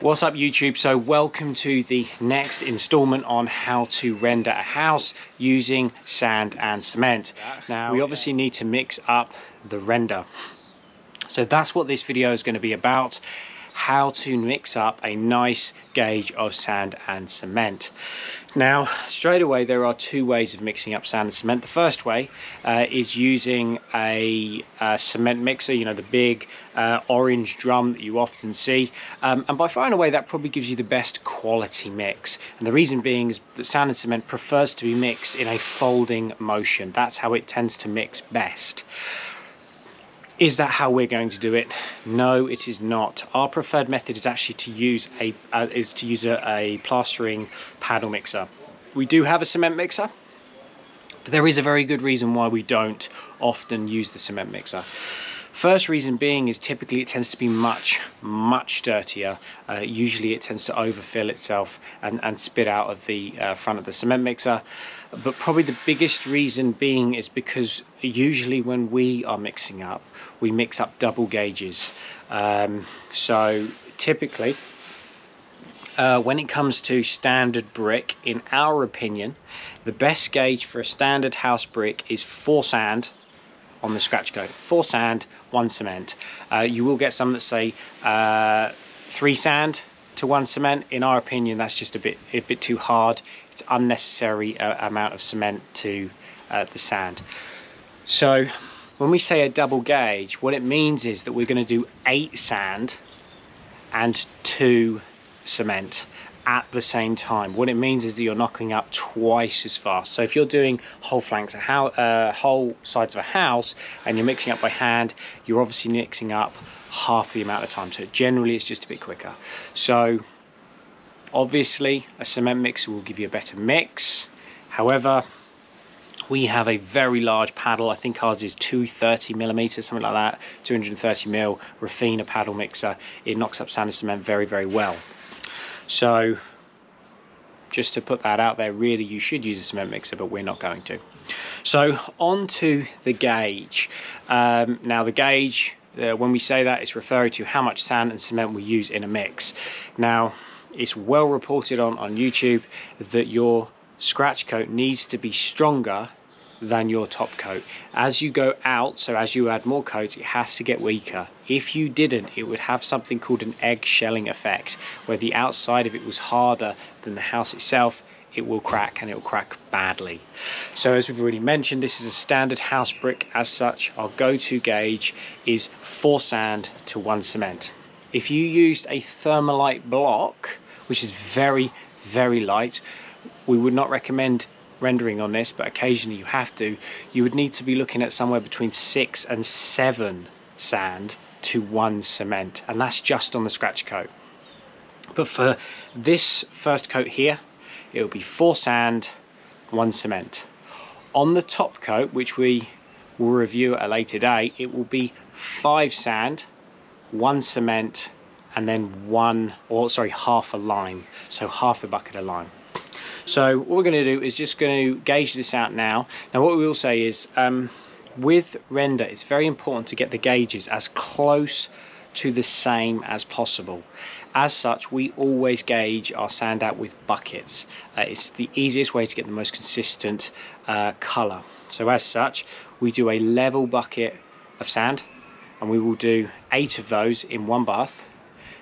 What's up YouTube? So welcome to the next installment on how to render a house using sand and cement. Now we obviously need to mix up the render. So that's what this video is going to be about, how to mix up a nice gauge of sand and cement. Now straight away there are two ways of mixing up sand and cement. The first way is using a cement mixer, you know, the big orange drum that you often see, and by far and away that probably gives you the best quality mix, and the reason being is that sand and cement prefers to be mixed in a folding motion. That's how it tends to mix best. Is that how we're going to do it? No, it is not. Our preferred method is actually to use a plastering paddle mixer. We do have a cement mixer, but there is a very good reason why we don't often use the cement mixer. First reason being is typically it tends to be much dirtier. Usually it tends to overfill itself and spit out of the front of the cement mixer. But probably the biggest reason being is because usually when we are mixing up, we mix up double gauges. So typically, when it comes to standard brick, in our opinion, the best gauge for a standard house brick is 4 sand, on the scratch coat, 4 sand, 1 cement. You will get some that say 3 sand to 1 cement. In our opinion, that's just a bit too hard. It's unnecessary amount of cement to the sand. So when we say a double gauge, what it means is that we're going to do 8 sand and 2 cement at the same time. What it means is that you're knocking up twice as fast. So if you're doing whole flanks, whole sides of a house, and you're mixing up by hand, you're obviously mixing up half the amount of time. So generally it's just a bit quicker. So obviously a cement mixer will give you a better mix. However, we have a very large paddle. I think ours is 230mm, something like that, 230mm Rafina paddle mixer. It knocks up sand and cement very, very well. So just to put that out there, really you should use a cement mixer, but we're not going to. So on to the gauge. Now the gauge, when we say that, it's referring to how much sand and cement we use in a mix. Now it's well reported on YouTube that your scratch coat needs to be stronger than your top coat. As you go out, so as you add more coats, it has to get weaker. If you didn't, it would have something called an egg-shelling effect, where the outside of it was harder than the house itself, it will crack, and it will crack badly. So as we've already mentioned, this is a standard house brick. As such, our go-to gauge is 4 sand to 1 cement. If you used a thermalite block, which is very, very light, we would not recommend rendering on this, but occasionally you have to, you would need to be looking at somewhere between 6 and 7 sand to 1 cement, and that's just on the scratch coat. But for this first coat here, it will be 4 sand, 1 cement. On the top coat, which we will review at a later day, it will be 5 sand, 1 cement, and then half a lime, so half a bucket of lime. So what we're going to do is just going to gauge this out now. Now what we will say is, with render, it's very important to get the gauges as close to the same as possible. As such, we always gauge our sand out with buckets. It's the easiest way to get the most consistent colour. So as such, we do a level bucket of sand, and we will do 8 of those in one bath,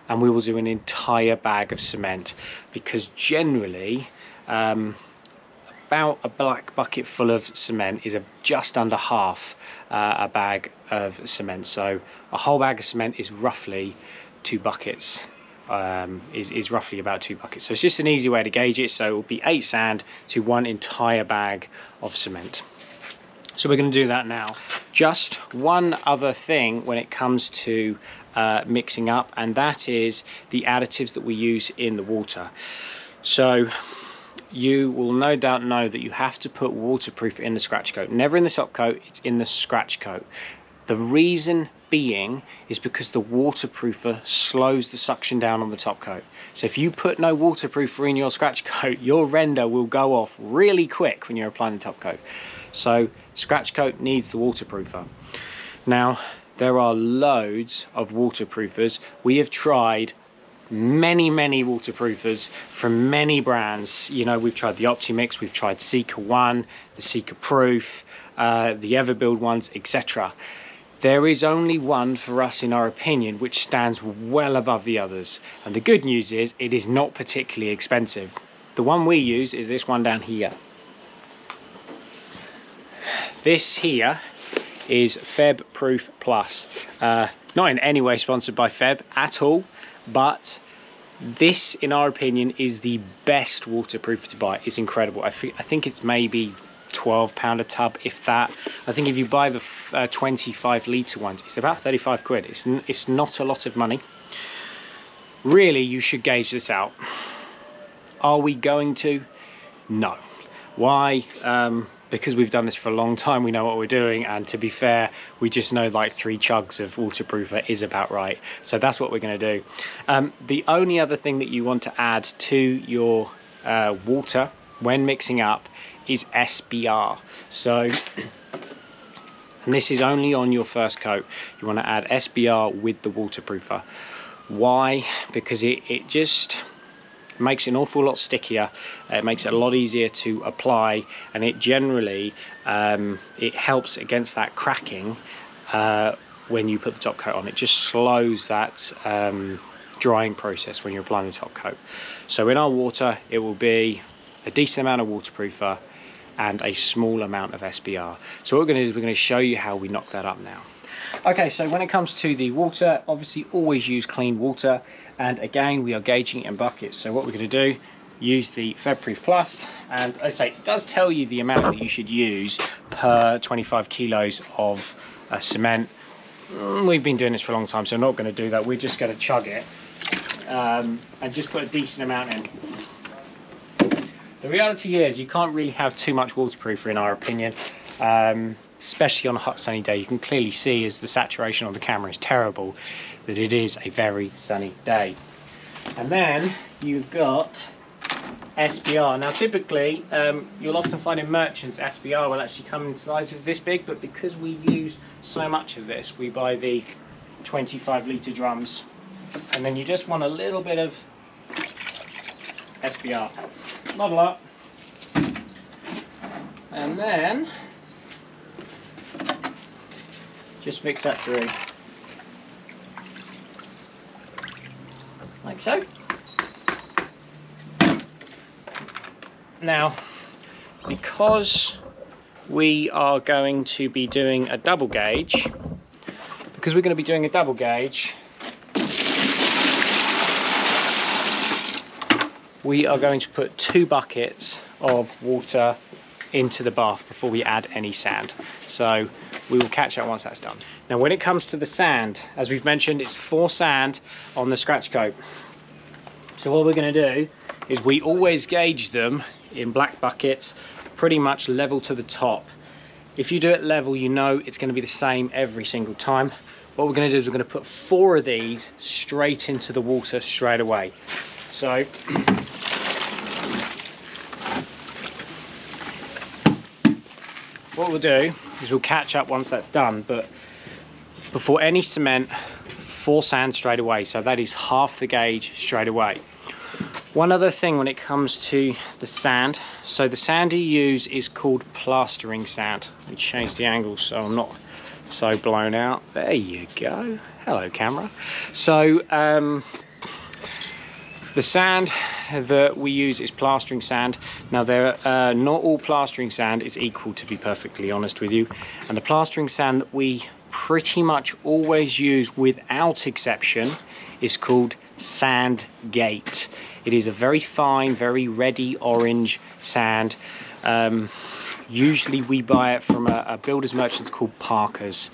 and we will do an entire bag of cement, because generally about a black bucket full of cement is just under half a bag of cement. So a whole bag of cement is roughly 2 buckets, is roughly about 2 buckets. So it's just an easy way to gauge it. So it will be 8 sand to 1 entire bag of cement. So we're going to do that now. Just one other thing when it comes to mixing up, and that is the additives that we use in the water. So you will no doubt know that you have to put waterproof in the scratch coat. Never in the top coat, it's in the scratch coat. The reason being is because the waterproofer slows the suction down on the top coat. So if you put no waterproofer in your scratch coat, your render will go off really quick when you're applying the top coat. So scratch coat needs the waterproofer. Now, there are loads of waterproofers. We have tried many waterproofers from many brands. You know, we've tried the Optimix, we've tried Seeker One, the Seeker Proof, the Everbuild ones, etc. There is only one for us, in our opinion, which stands well above the others, and the good news is it is not particularly expensive. The one we use is this one down here. This here is FEBPROOF Plus. Not in any way sponsored by Feb at all, but this, in our opinion, is the best waterproof to buy. It's incredible. I think it's maybe £12 a tub, if that. I think if you buy the 25-litre ones, it's about 35 quid. It's not a lot of money. Really, you should gauge this out. Are we going to? No. Why? Because we've done this for a long time, we know what we're doing, and to be fair, we just know like 3 chugs of waterproofer is about right. So that's what we're going to do. The only other thing that you want to add to your water when mixing up is SBR. So, and this is only on your first coat. You want to add SBR with the waterproofer. Why? Because it just makes it an awful lot stickier, it makes it a lot easier to apply, and it generally it helps against that cracking when you put the top coat on. It just slows that drying process when you're applying the top coat. So in our water, it will be a decent amount of waterproofer and a small amount of SBR. So what we're going to do is we're going to show you how we knock that up now. Okay, so when it comes to the water, obviously always use clean water, and again we are gauging it in buckets. So what we're going to do, use the FEBPROOF Plus, and as I say, it does tell you the amount that you should use per 25 kilos of cement. We've been doing this for a long time, so I'm not going to do that. We're just going to chug it and just put a decent amount in. The reality is you can't really have too much waterproofer, in our opinion, especially on a hot sunny day. You can clearly see, as the saturation on the camera is terrible, that it is a very sunny day. And then you've got SBR. Now typically you'll often find in merchants SBR will actually come in sizes this big, but because we use so much of this, we buy the 25-litre drums, and then you just want a little bit of SBR, not a lot. And then just mix that through, like so. Now, because we are going to be doing a double gauge, we are going to put 2 buckets of water into the bath before we add any sand. So we will catch up once that's done. Now when it comes to the sand, as we've mentioned, it's for sand on the scratch coat. So what we're going to do is we always gauge them in black buckets pretty much level to the top. If you do it level, you know it's going to be the same every single time. What we're going to do is we're going to put 4 of these straight into the water straight away. So what we'll do is we'll catch up once that's done, but before any cement, 4 sand straight away. So that is half the gauge straight away. One other thing when it comes to the sand, so the sand you use is called plastering sand. Let me change the angle so I'm not so blown out. There you go. Hello, camera. So the sand that we use is plastering sand. Now, not all plastering sand is equal, to be perfectly honest with you. And the plastering sand that we pretty much always use without exception is called Sandgate. It is a very fine, very reddy orange sand. Usually we buy it from a builder's merchant called Parkers.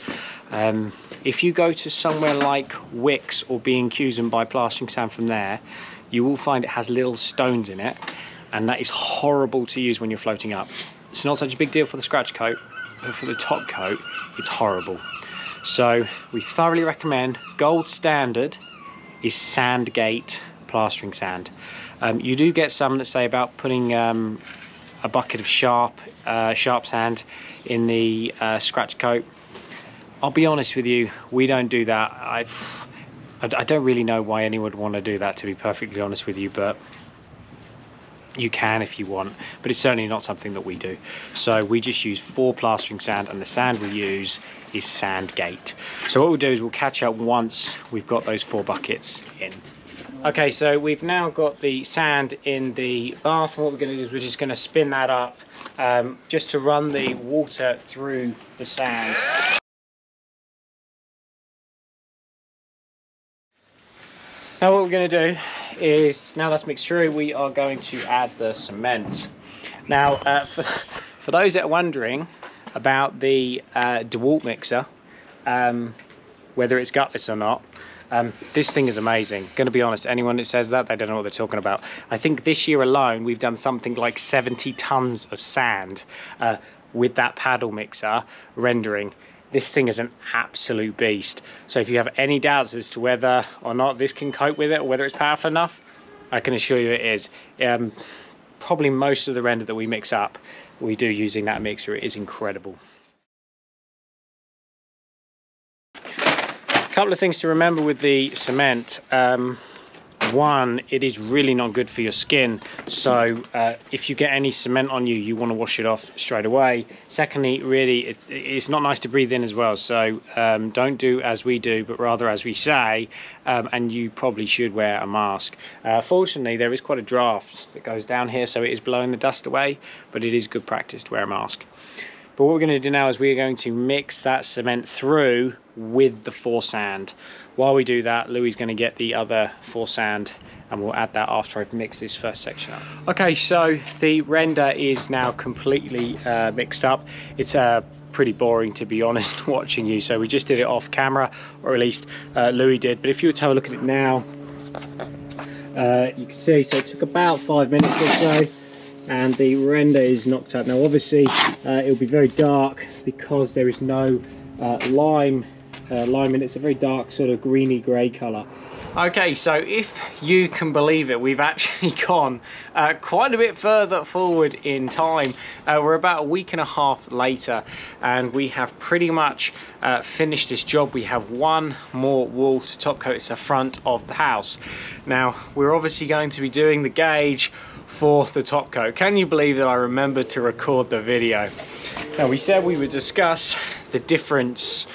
If you go to somewhere like Wickes or B&Q's and buy plastering sand from there, you will find it has little stones in it, and that is horrible to use when you're floating up. It's not such a big deal for the scratch coat, but for the top coat, it's horrible. So we thoroughly recommend, gold standard is Sandgate plastering sand. You do get some that say about putting a bucket of sharp sand in the scratch coat. I'll be honest with you, we don't do that. I don't really know why anyone would want to do that, to be perfectly honest with you, but you can if you want, but it's certainly not something that we do. So we just use 4 plastering sand, and the sand we use is Sandgate. So what we'll do is we'll catch up once we've got those 4 buckets in. Okay, so we've now got the sand in the bath, and what we're going to do is we're just going to spin that up just to run the water through the sand. Now what we're going to do is, now that's mixed through, we are going to add the cement. Now for those that are wondering about the DeWalt mixer, whether it's gutless or not, this thing is amazing. Gonna be honest, anyone that says that, they don't know what they're talking about. I think this year alone we've done something like 70 tons of sand with that paddle mixer rendering. This thing is an absolute beast. So if you have any doubts as to whether or not this can cope with it, or whether it's powerful enough, I can assure you it is. Probably most of the render that we mix up, we do using that mixer. It is incredible. Couple of things to remember with the cement. One, it is really not good for your skin, so if you get any cement on you, you want to wash it off straight away. Secondly, really it's not nice to breathe in as well, so don't do as we do, but rather as we say, and you probably should wear a mask. Fortunately, there is quite a draft that goes down here, so it is blowing the dust away, but it is good practice to wear a mask. But what we're going to do now is we're going to mix that cement through with the 4 sand. While we do that, Louis is going to get the other 4 sand, and we'll add that after I've mixed this first section up. Okay, so the render is now completely mixed up. It's pretty boring, to be honest, watching you. So we just did it off camera, or at least Louis did. But if you were to have a look at it now, you can see, so it took about 5 minutes or so, and the render is knocked up. Now obviously it'll be very dark because there is no lime, and it's a very dark sort of greeny grey colour. Okay, so if you can believe it, we've actually gone quite a bit further forward in time. We're about a week and a half later, and we have pretty much finished this job. We have one more wall to top coat. It's the front of the house. Now we're obviously going to be doing the gauge for the top coat. Can you believe that I remembered to record the video? Now we said we would discuss the difference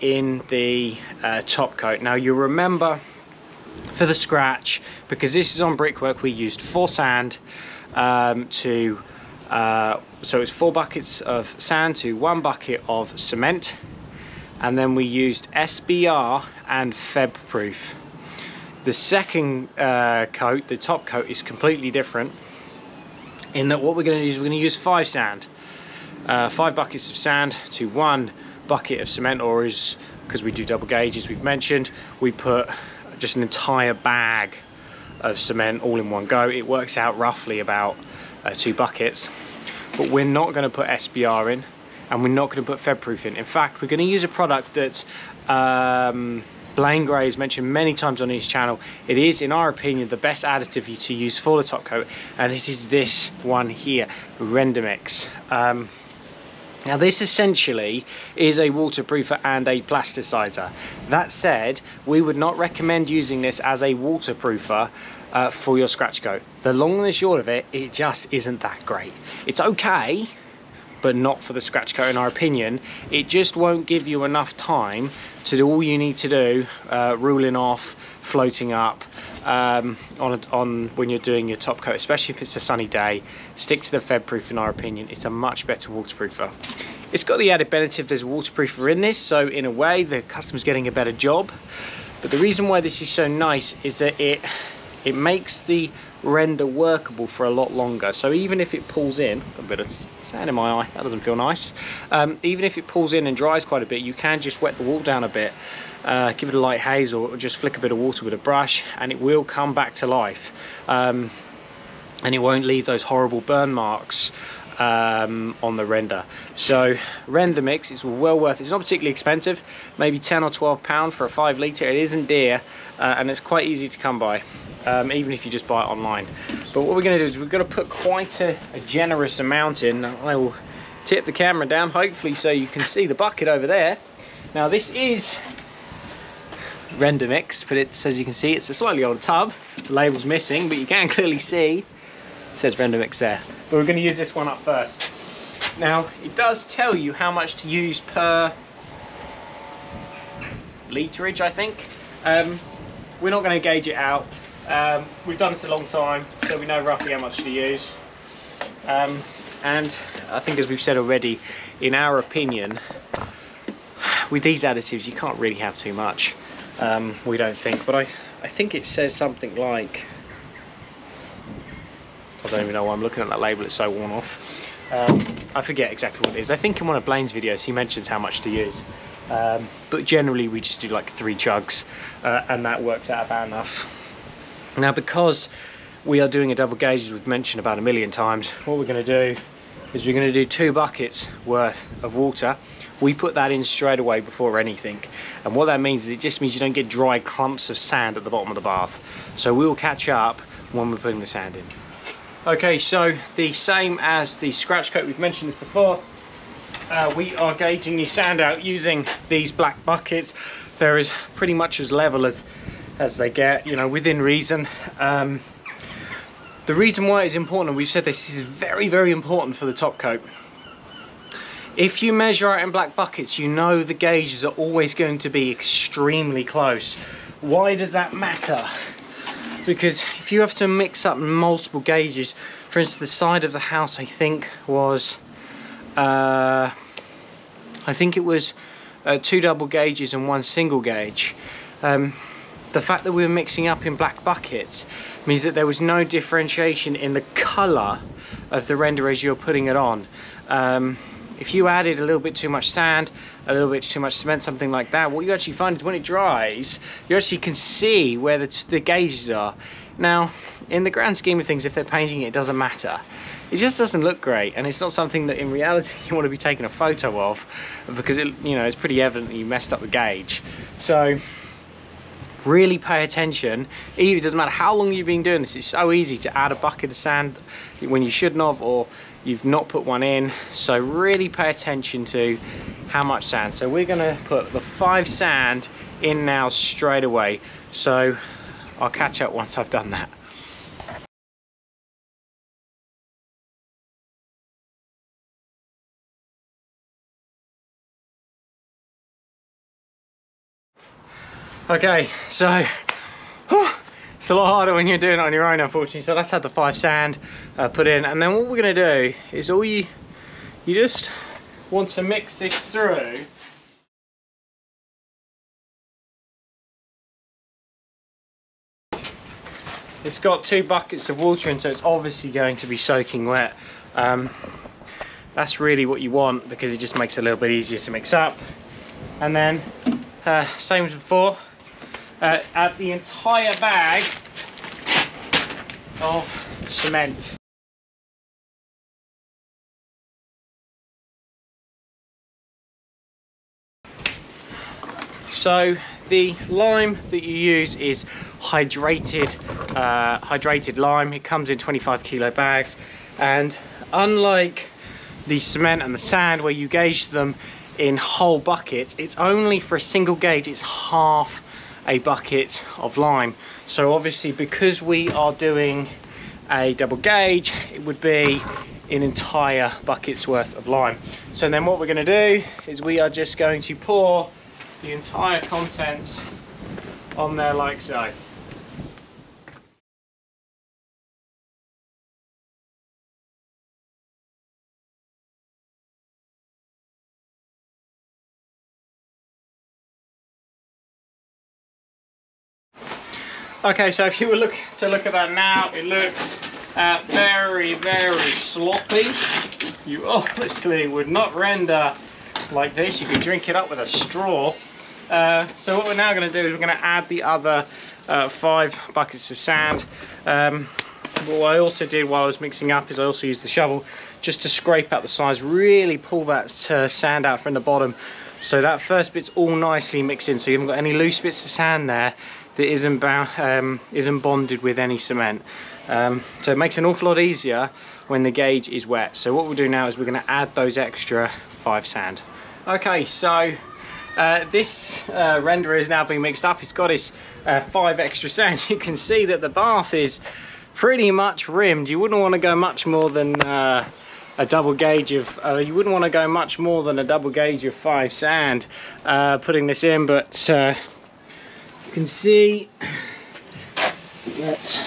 in the top coat. Now you remember for the scratch, because this is on brickwork, we used 4 sand so it's 4 buckets of sand to 1 bucket of cement, and then we used SBR and FEBPROOF. The second coat, the top coat, is completely different in that what we're going to do is we're going to use 5 sand, 5 buckets of sand to 1 bucket of cement, or is, because we do double gauge, as we've mentioned, we put just an entire bag of cement all in one go. It works out roughly about 2 buckets, but we're not going to put SBR in, and we're not going to put FEBPROOF in. In fact, we're going to use a product that's Blaine Gray has mentioned many times on his channel. It is, in our opinion, the best additive to use for the top coat, and it is this one here, Rendamix. Now this essentially is a waterproofer and a plasticizer. That said, we would not recommend using this as a waterproofer for your scratch coat. The long and the short of it, it just isn't that great. It's okay, but not for the scratch coat, in our opinion. It just won't give you enough time to do all you need to do, ruling off, floating up, on when you're doing your top coat, especially if it's a sunny day. Stick to the FEBPROOF, in our opinion. It's a much better waterproofer. It's got the added benefit there's a waterproofer in this, so in a way the customer's getting a better job. But the reason why this is so nice is that it makes the render workable for a lot longer. So even if it pulls in, got a bit of sand in my eye, that doesn't feel nice. Even if it pulls in and dries quite a bit, you can just wet the wall down a bit, give it a light haze, or just flick a bit of water with a brush, and it will come back to life. And it won't leave those horrible burn marks on the render. So Rendamix is well worth it. It's not particularly expensive, maybe 10 or 12 pound for a 5 litre. It isn't dear, and it's quite easy to come by, even if you just buy it online. But what we're going to do is we're going to put quite a generous amount in. I will tip the camera down, hopefully, so you can see the bucket over there. Now this is Rendamix, but it's, as you can see, it's a slightly older tub. The label's missing, but you can clearly see it says Rendamix there. But we're going to use this one up first. Now, it does tell you how much to use per literage, I think. We're not going to gauge it out. We've done this a long time, so we know roughly how much to use. And I think, as we've said already, in our opinion, with these additives, you can't really have too much. We don't think, but I think it says something like, I don't even know why I'm looking at that label, it's so worn off. I forget exactly what it is. I think in one of Blaine's videos he mentions how much to use, but generally we just do like 3 chugs, and that works out about enough. Now, because we are doing a double gauge, as we've mentioned about 1,000,000 times, what we're going to do is we're going to do 2 buckets worth of water. We put that in straight away before anything, and what that means is it just means you don't get dry clumps of sand at the bottom of the bath, so we will catch up when we're putting the sand in. Okay, so the same as the scratch coat, we've mentioned this before, we are gauging the sand out using these black buckets. There is pretty much as level as they get, you know, within reason. The reason why it's important, and we've said this, is very, very important for the top coat. If you measure out in black buckets, you know the gauges are always going to be extremely close. Why does that matter? Because if you have to mix up multiple gauges, for instance, the side of the house, I think was, I think it was 2 double gauges and 1 single gauge. The fact that we were mixing up in black buckets means that there was no differentiation in the color of the render as you're putting it on. If you added a little bit too much sand, a little bit too much cement, something like that, what you actually find is when it dries, you actually can see where the gauges are. Now, in the grand scheme of things, if they're painting it, it doesn't matter. It just doesn't look great, and it's not something that in reality you want to be taking a photo of, because it, you know, it's pretty evident that you messed up the gauge. So really pay attention. It doesn't matter how long you've been doing this, it's so easy to add a bucket of sand when you shouldn't have, or you've not put one in. So really pay attention to how much sand. So we're gonna put the 5 sand in now straight away. So I'll catch up once I've done that. Okay, so it's a lot harder when you're doing it on your own, unfortunately. So let's have the 5 sand put in, and then what we're going to do is all you just want to mix this through. It's got 2 buckets of water in, so it's obviously going to be soaking wet. That's really what you want, because it just makes it a little bit easier to mix up. And then same as before, add the entire bag of cement. So the lime that you use is hydrated lime. It comes in 25-kilo bags, and unlike the cement and the sand where you gauge them in whole buckets, it's only for a single gauge. It's half a bucket of lime. So obviously, because we are doing a double gauge, it would be an entire bucket's worth of lime. So then what we're going to do is we are just going to pour the entire contents on there like so. Okay, so if you were to look at that now, it looks very, very sloppy. You obviously would not render like this. You could drink it up with a straw. So what we're now going to do is we're going to add the other 5 buckets of sand. What I also did while I was mixing up is I also used the shovel just to scrape out the sides, really pull that sand out from the bottom. So that first bit's all nicely mixed in, so you haven't got any loose bits of sand there that isn't bonded with any cement. So it makes it an awful lot easier when the gauge is wet. So what we'll do now is we're going to add those extra 5 sand. Okay, so This render is now being mixed up. It's got its 5 extra sounds. You can see that the bath is pretty much rimmed. You wouldn't want to go much more than a double gauge of five sand putting this in, but you can see that it's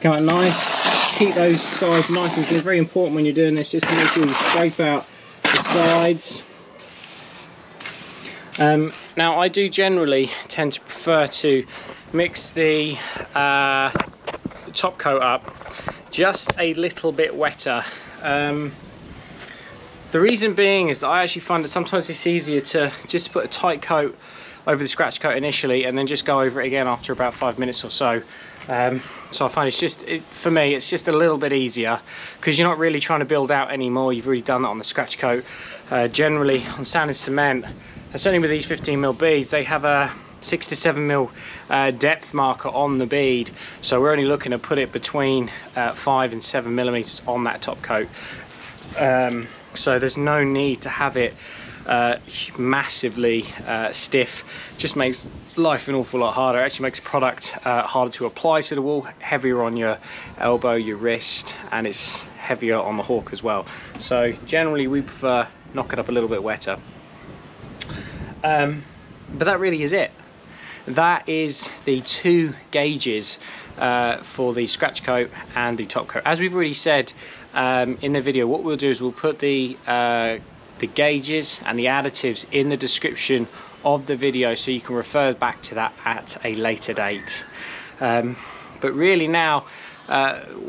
come out nice. Keep those sides nice and clean. Very important when you're doing this, just to make sure you scrape out the sides. Now I do generally tend to prefer to mix the top coat up just a little bit wetter. The reason being is that I actually find that sometimes it's easier to just put a tight coat over the scratch coat initially and then just go over it again after about 5 minutes or so. So I find it's just, for me, it's just a little bit easier because you're not really trying to build out anymore. You've already done that on the scratch coat. Generally on sand and cement, certainly with these 15mm beads, they have a 6 to 7mm depth marker on the bead, so we're only looking to put it between 5 and 7mm on that top coat. So there's no need to have it massively stiff. Just makes life an awful lot harder. It actually makes the product harder to apply to the wall, heavier on your elbow, your wrist, and it's heavier on the hawk as well. So generally we prefer knock it up a little bit wetter. But that really is it. That is the 2 gauges for the scratch coat and the top coat. As we've already said in the video, what we'll do is we'll put the gauges and the additives in the description of the video, so you can refer back to that at a later date. But really now,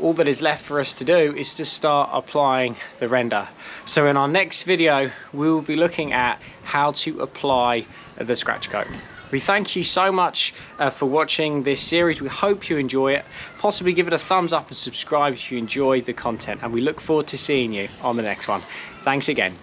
all that is left for us to do is to start applying the render. So in our next video, we will be looking at how to apply the scratch coat. We thank you so much for watching this series. We hope you enjoy it. Possibly give it a thumbs up and subscribe if you enjoyed the content, and we look forward to seeing you on the next one. Thanks again.